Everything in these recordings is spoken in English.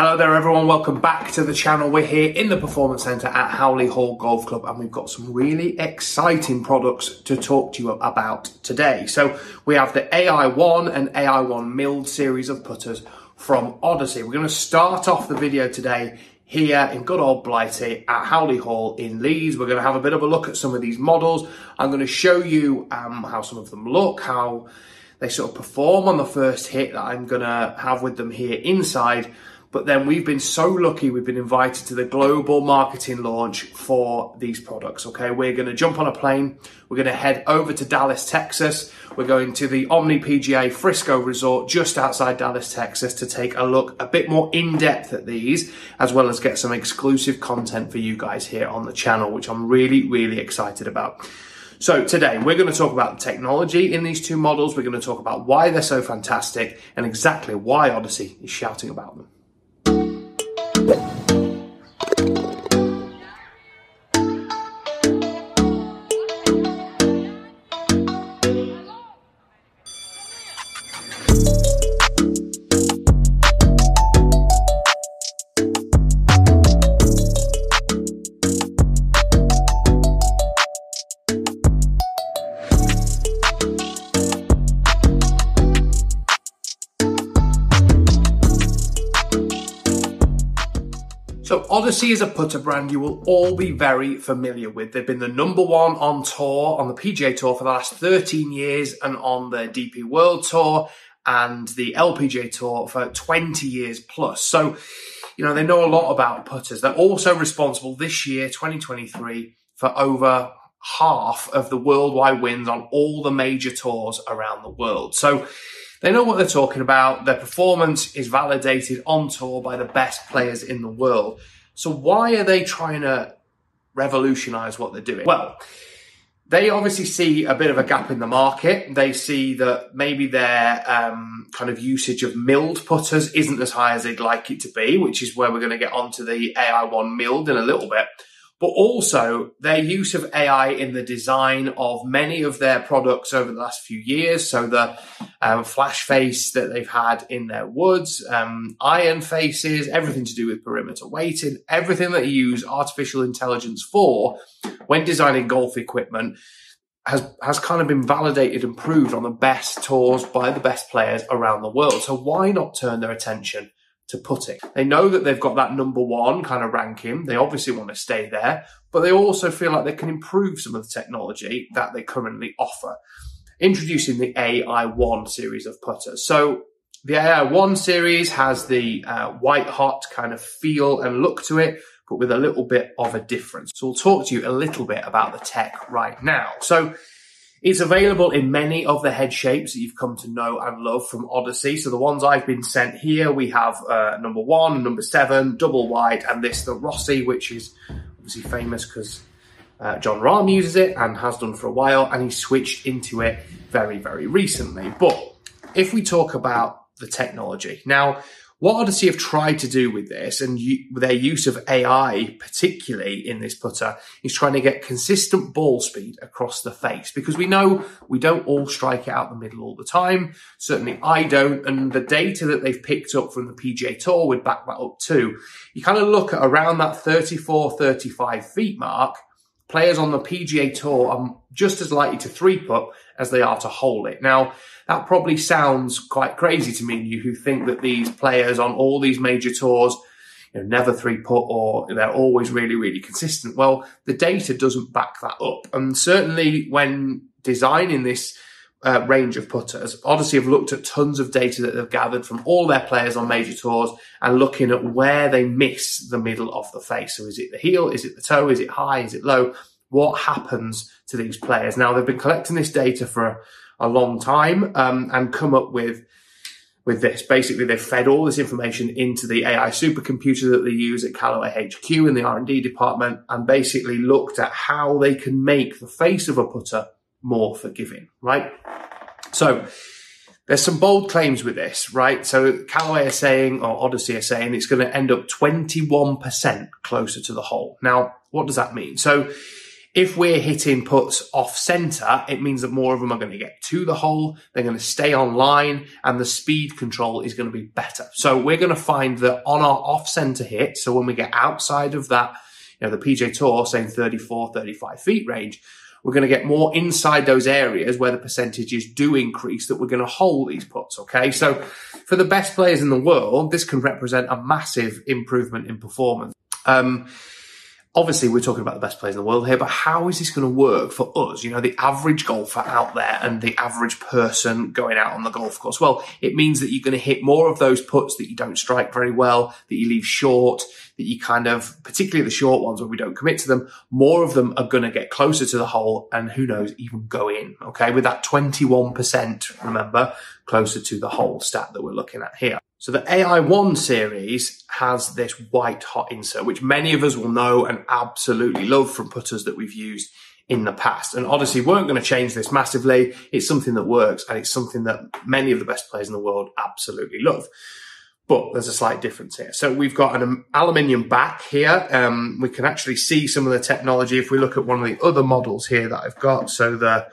Hello there everyone, welcome back to the channel. We're here in the Performance Centre at Howley Hall Golf Club and we've got some really exciting products to talk to you about today. So we have the AI1 and AI1 milled series of putters from Odyssey. We're going to start off the video today here in good old Blighty at Howley Hall in Leeds. We're going to have a bit of a look at some of these models. I'm going to show you how some of them look, how they sort of perform on the first hit that I'm going to have with them here inside. But then we've been so lucky, we've been invited to the global marketing launch for these products, okay? We're going to jump on a plane. We're going to head over to Dallas, Texas. We're going to the Omni PGA Frisco Resort just outside Dallas, Texas to take a look a bit more in-depth at these, as well as get some exclusive content for you guys here on the channel, which I'm really, really excited about. So today we're going to talk about the technology in these two models. We're going to talk about why they're so fantastic and exactly why Odyssey is shouting about them. So Odyssey is a putter brand you will all be very familiar with. They've been the number one on tour, on the PGA Tour for the last 13 years and on the DP World Tour and the LPGA Tour for 20 years plus. So, you know, they know a lot about putters. They're also responsible this year, 2023, for over half of the worldwide wins on all the major tours around the world. So they know what they're talking about. Their performance is validated on tour by the best players in the world. So why are they trying to revolutionize what they're doing? Well, they obviously see a bit of a gap in the market. They see that maybe their kind of usage of milled putters isn't as high as they'd like it to be, which is where we're going to get onto the AI1 milled in a little bit. But also their use of AI in the design of many of their products over the last few years. So the flash face that they've had in their woods, iron faces, everything to do with perimeter weighting, everything that you use artificial intelligence for when designing golf equipment has kind of been validated and proved on the best tours by the best players around the world. So why not turn their attention to putting? They know that they've got that number one kind of ranking. They obviously want to stay there, but they also feel like they can improve some of the technology that they currently offer. Introducing the AI1 series of putters. So the AI1 series has the white hot kind of feel and look to it, but with a little bit of a difference. So we'll talk to you a little bit about the tech right now. So it's available in many of the head shapes that you've come to know and love from Odyssey. So the ones I've been sent here, we have number one, number seven, double wide, and this, the Rossi, which is obviously famous because John Rahm uses it and has done for a while, and he switched into it very, very recently. But if we talk about the technology, now what Odyssey have tried to do with this and their use of AI, particularly in this putter, is trying to get consistent ball speed across the face, because we know we don't all strike it out the middle all the time. Certainly I don't. And the data that they've picked up from the PGA Tour would back that up too. You kind of look at around that 34, 35 feet mark, players on the PGA Tour are just as likely to three-putt as they are to hole it. Now, that probably sounds quite crazy to me and you who think that these players on all these major tours, you know, never three-putt or they're always really, really consistent. Well, the data doesn't back that up. And certainly when designing this range of putters, Odyssey have looked at tons of data that they've gathered from all their players on major tours and looking at where they miss the middle of the face. So is it the heel? Is it the toe? Is it high? Is it low? What happens to these players? Now, they've been collecting this data for a long time and come up with this. Basically, they've fed all this information into the AI supercomputer that they use at Callaway HQ in the R&D department and basically looked at how they can make the face of a putter more forgiving, right? So there's some bold claims with this, right? So Callaway are saying, or Odyssey are saying, it's going to end up 21% closer to the hole. Now, what does that mean? So If we're hitting putts off center, it means that more of them are going to get to the hole, they're going to stay on line, and the speed control is going to be better. So we're going to find that on our off center hit, so when we get outside of that, you know, the PGA Tour, saying 34, 35 feet range, we're going to get more inside those areas where the percentages do increase that we're going to hold these putts, okay? So for the best players in the world, this can represent a massive improvement in performance. Obviously, we're talking about the best players in the world here, but how is this going to work for us? You know, the average golfer out there and the average person going out on the golf course. Well, it means that you're going to hit more of those putts that you don't strike very well, that you leave short, that you kind of, particularly the short ones where we don't commit to them, more of them are going to get closer to the hole and who knows, even go in, okay? With that 21%, remember, closer to the hole stat that we're looking at here. So the AI1 series has this white hot insert, which many of us will know and absolutely love from putters that we've used in the past. And Odyssey weren't going to change this massively. It's something that works and it's something that many of the best players in the world absolutely love. But there's a slight difference here. So we've got an aluminium back here. We can actually see some of the technology if we look at one of the other models here that I've got. So the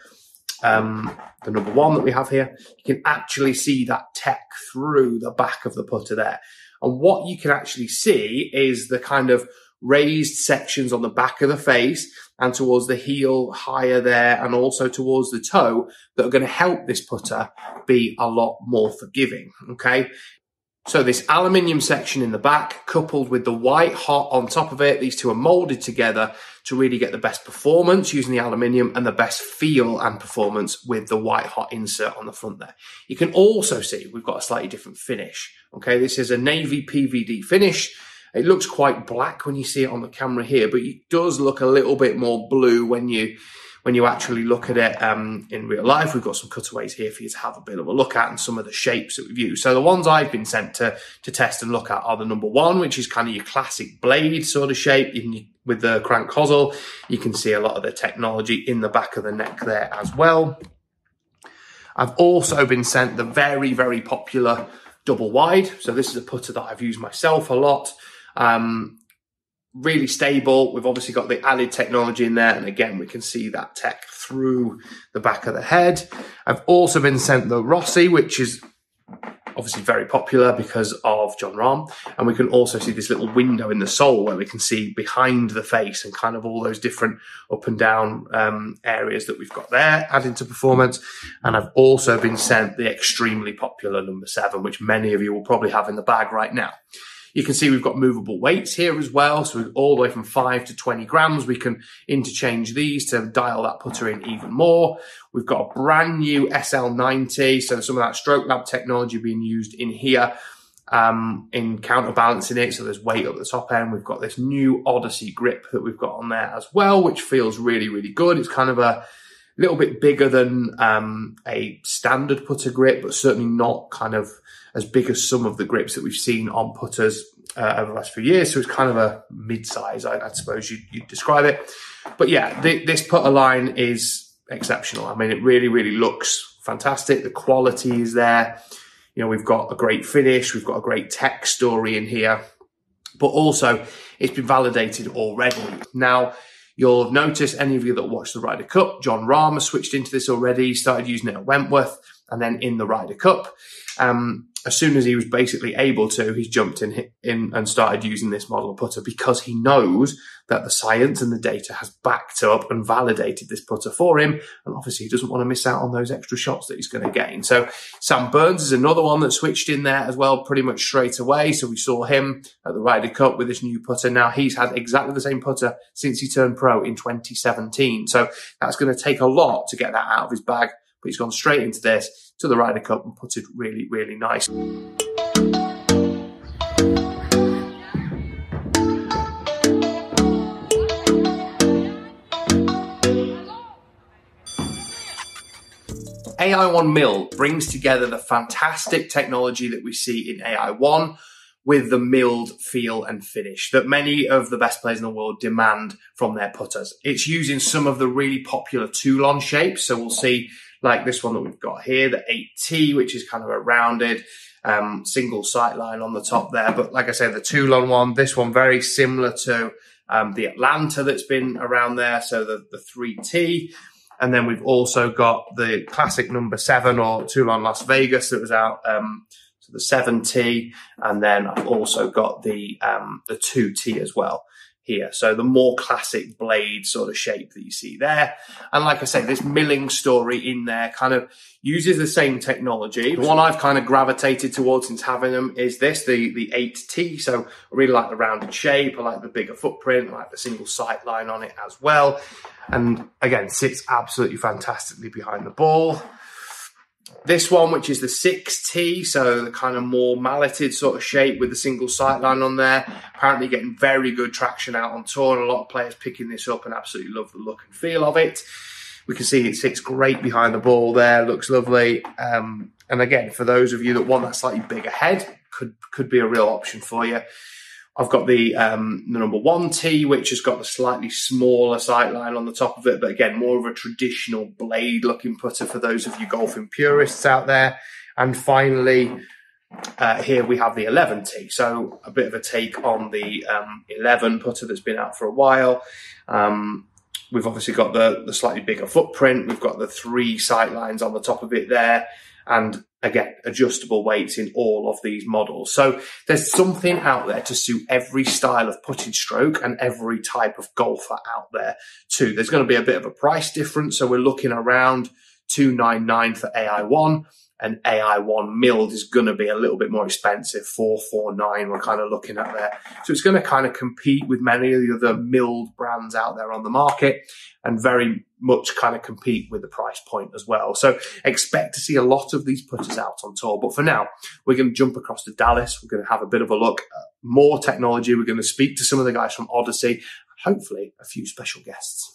number one that we have here, you can actually see that tech through the back of the putter there. And what you can actually see is the kind of raised sections on the back of the face and towards the heel higher there and also towards the toe that are going to help this putter be a lot more forgiving, okay? So this aluminium section in the back coupled with the white hot on top of it, these two are molded together to really get the best performance using the aluminium and the best feel and performance with the white hot insert on the front there. You can also see we've got a slightly different finish. Okay, this is a navy PVD finish. It looks quite black when you see it on the camera here, but it does look a little bit more blue when you actually look at it in real life. We've got some cutaways here for you to have a bit of a look at and some of the shapes that we've used. So the ones I've been sent to test and look at are the number one, which is kind of your classic blade sort of shape with the crank hosel. You can see a lot of the technology in the back of the neck there as well. I've also been sent the very, very popular double wide. So this is a putter that I've used myself a lot. Really stable. We've obviously got the added technology in there. And again, we can see that tech through the back of the head. I've also been sent the Rossi, which is obviously very popular because of Jon Rahm. And we can also see this little window in the sole where we can see behind the face and kind of all those different up and down areas that we've got there added to performance. And I've also been sent the extremely popular number 7, which many of you will probably have in the bag right now. You can see we've got movable weights here as well. So all the way from 5 to 20 grams, we can interchange these to dial that putter in even more. We've got a brand new SL90. So some of that Stroke Lab technology being used in here in counterbalancing it. So there's weight up the top end. We've got this new Odyssey grip that we've got on there as well, which feels really, really good. It's kind of a little bit bigger than a standard putter grip, but certainly not kind of as big as some of the grips that we've seen on putters over the last few years. So it's kind of a mid-size, I suppose you'd describe it. But yeah, this putter line is exceptional. I mean, it really, really looks fantastic. The quality is there. You know, we've got a great finish. We've got a great tech story in here, but also it's been validated already. Now, you'll have noticed, any of you that watched the Ryder Cup, Jon Rahm switched into this already, started using it at Wentworth, and then in the Ryder Cup. As soon as he was basically able to, he jumped in and started using this model putter because he knows that the science and the data has backed up and validated this putter for him. And obviously, he doesn't want to miss out on those extra shots that he's going to gain. So Sam Burns is another one that switched in there as well pretty much straight away. So we saw him at the Ryder Cup with this new putter. Now, he's had exactly the same putter since he turned pro in 2017. So that's going to take a lot to get that out of his bag. But he's gone straight into this, to the Ryder Cup, and putted really, really nice. AI1 milled brings together the fantastic technology that we see in AI1 with the milled feel and finish that many of the best players in the world demand from their putters. It's using some of the really popular Toulon shapes. So we'll see like this one that we've got here, the 8T, which is kind of a rounded single sight line on the top there. But like I said, the Toulon one, this one very similar to the Atlanta that's been around there, so the 3T. And then we've also got the classic number 7 or Toulon Las Vegas that was out, so the 7T. And then I've also got the 2T as well here. So the more classic blade sort of shape that you see there. And like I say, this milling story in there kind of uses the same technology. The one I've kind of gravitated towards since having them is this, the 8T. So I really like the rounded shape. I like the bigger footprint. I like the single sight line on it as well. And again, sits absolutely fantastically behind the ball. This one, which is the 6T, so the kind of more malleted sort of shape with the single sight line on there, apparently getting very good traction out on tour, and a lot of players picking this up and absolutely love the look and feel of it. We can see it sits great behind the ball there, looks lovely. And again, for those of you that want that slightly bigger head, could be a real option for you. I've got the number 1T, which has got the slightly smaller sight line on the top of it, but again, more of a traditional blade-looking putter for those of you golfing purists out there. And finally, here we have the 11T, so a bit of a take on the 11 putter that's been out for a while. We've obviously got the slightly bigger footprint. We've got the 3 sight lines on the top of it there. And again, adjustable weights in all of these models. So there's something out there to suit every style of putting stroke and every type of golfer out there too. There's going to be a bit of a price difference. So we're looking around $299 for AI1, and AI1 milled is going to be a little bit more expensive, $449 we're kind of looking at there. So it's going to kind of compete with many of the other milled brands out there on the market, and very much kind of compete with the price point as well. So expect to see a lot of these putters out on tour. But for now, we're going to jump across to Dallas. We're going to have a bit of a look at more technology. We're going to speak to some of the guys from Odyssey, and hopefully a few special guests.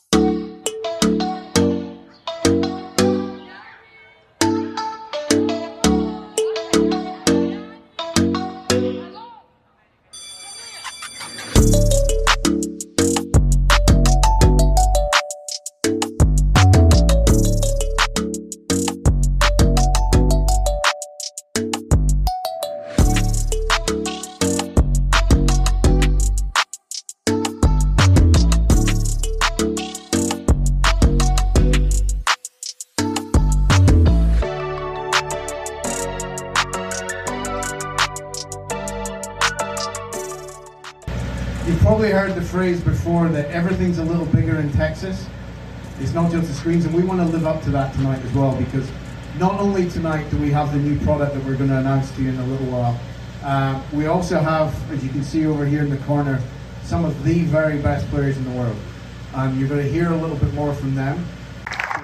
Phrase before that everything's a little bigger in Texas. It's not just the screens, and we want to live up to that tonight as well, because not only tonight do we have the new product that we're going to announce to you in a little while, we also have, as you can see over here in the corner, some of the very best players in the world. You're going to hear a little bit more from them.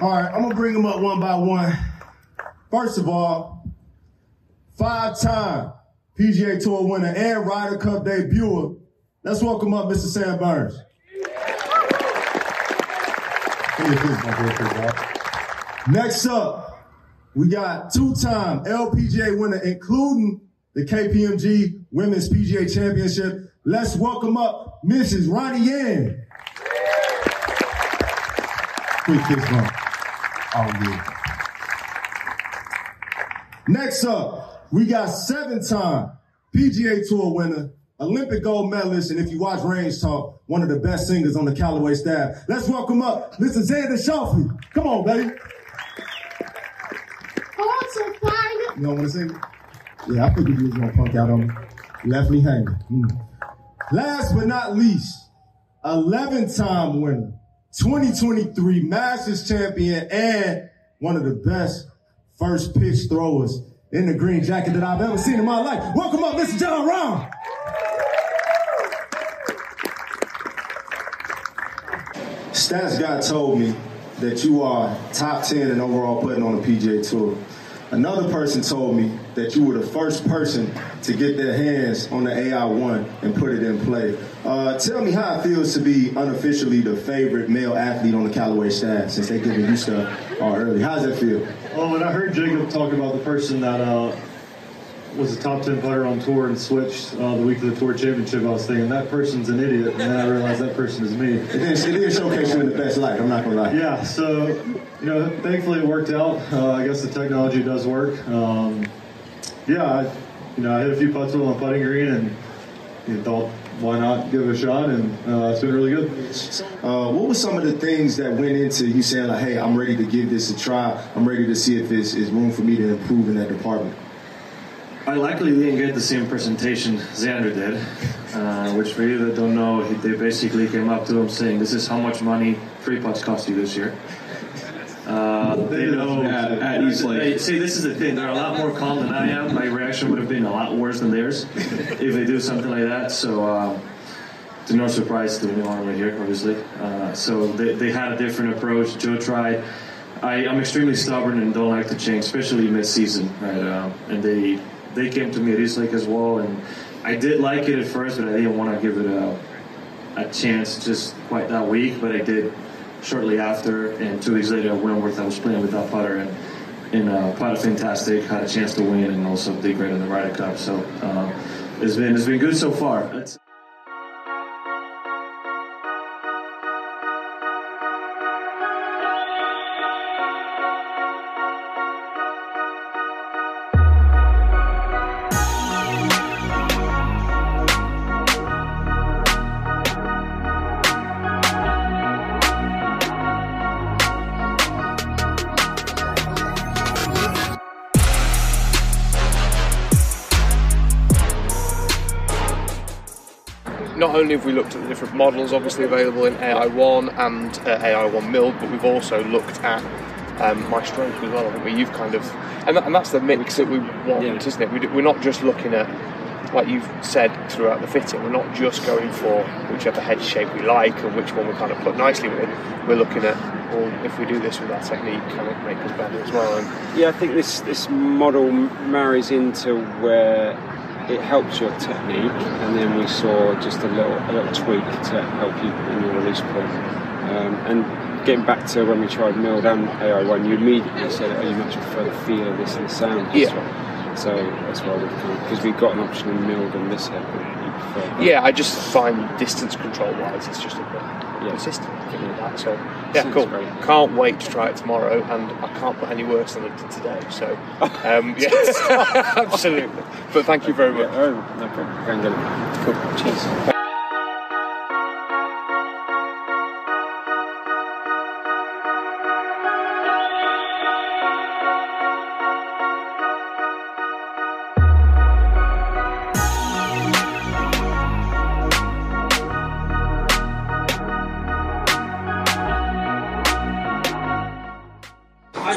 All right, I'm going to bring them up one by one. First of all, 5-time PGA Tour winner and Ryder Cup debuter, let's welcome up Mr. Sam Burns. Next up, we got 2-time LPGA winner, including the KPMG Women's PGA Championship. Let's welcome up Mrs. Ruoning Yin. Quick kiss, man. All good. Next up, we got 7-time PGA Tour winner, Olympic gold medalist, and if you watch Range Talk, one of the best singers on the Callaway staff. Let's welcome up Mr. Xander Scheffler. Come on, baby. You don't want to sing? Yeah, I figured you was going to punk out on me. Left me hanging. Last but not least, 11-time winner, 2023 Masters champion, and one of the best first pitch throwers in the green jacket that I've ever seen in my life. Welcome up Mr. Jon Rahm. Stats guy told me that you are top 10 in overall putting on the PGA Tour. Another person told me that you were the first person to get their hands on the AI1 and put it in play. Tell me how it feels to be unofficially the favorite male athlete on the Callaway staff, since they're giving you stuff early. How does that feel? Well, when I heard Jacob talk about the person that was a top 10 putter on tour and switched the week of the tour championship, I was thinking, that person's an idiot, and then I realized that person is me. It did showcase you in the best light, I'm not gonna lie. Yeah, so, thankfully it worked out. I guess the technology does work. I hit a few putts on the putting green, and you thought, why not give it a shot? And it's been really good. What were some of the things that went into you saying, like, hey, I'm ready to give this a try. I'm ready to see if this is room for me to improve in that department? I likely didn't get the same presentation Xander did, which for you that don't know, they basically came up to him saying, this is how much money three putts cost you this year. They know at East Lake. See, this is the thing. They're a lot more calm than I am. My reaction would have been a lot worse than theirs if they do something like that. So to no surprise to anyone right here, obviously. So they had a different approach. Joe tried. I'm extremely stubborn and don't like to change, especially mid-season. Right? And they came to me at East Lake as well. And I did like it at first, but I didn't want to give it a chance just quite that week. But I did. Shortly after, and 2 weeks later at Wentworth, I was playing with that putter and putted fantastic, had a chance to win and also did great in the Ryder Cup. So it's been good so far. Not only have we looked at the different models obviously available in AI1 and AI1 milled, but we've also looked at my stroke as well, where you've kind of, and that's the mix that we want, yeah. Isn't it? We're not just looking at, like you've said throughout the fitting, we're not just going for whichever head shape we like and which one we kind of put nicely with. We're looking at, well, if we do this with our technique, can it make us better as well? And yeah, I think this model marries into where it helps your technique, and then we saw just a little tweak to help you in your release point. And getting back to when we tried milled and AI1, you immediately said, "Oh, you much prefer the feel of this and the sound of this one." So that's why we because we've got an option in milled on this head. Yeah, I just find distance control-wise, it's just a bit consistent. Yeah. So yeah, cool. Great. Can't wait to try it tomorrow, and I can't put any worse than I did today. So yeah, absolutely. But thank you very much. Yeah, no problem. Cool. Cheers.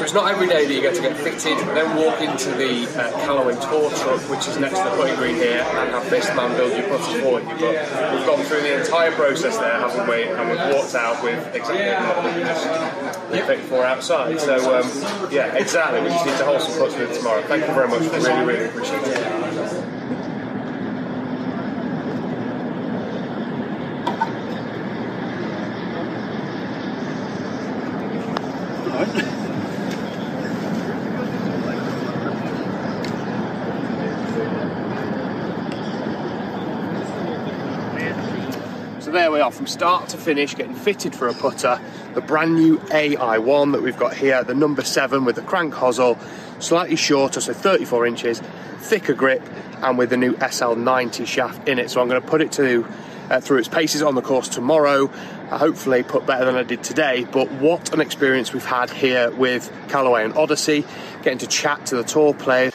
It's not every day that you get to get fitted, then walk into the Callaway tour truck, which is next to the putting green here, and have this man build your putters for you. But we've gone through the entire process there, haven't we? And we've walked out with exactly what we picked for outside. So, yeah, exactly. We just need to hold some putts with tomorrow. Thank you very much. We really, really appreciate it. There we are from start to finish, getting fitted for a putter, the brand new AI1 that we've got here, the number 7 with the crank hosel, slightly shorter, so 34 inches, thicker grip, and with the new SL90 shaft in it. So I'm going to put it through its paces on the course tomorrow, hopefully put better than I did today. But what an experience we've had here with Callaway and Odyssey, getting to chat to the tour players.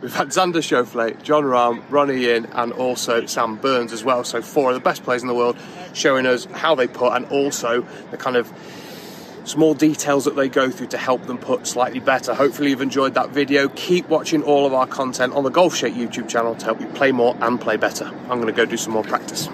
We've had Xander Scheffler, Jon Rahm, Ruoning Yin, and also Sam Burns as well. So four of the best players in the world showing us how they putt and also the kind of small details that they go through to help them putt slightly better. Hopefully you've enjoyed that video. Keep watching all of our content on the Golf Shake YouTube channel to help you play more and play better. I'm going to go do some more practice.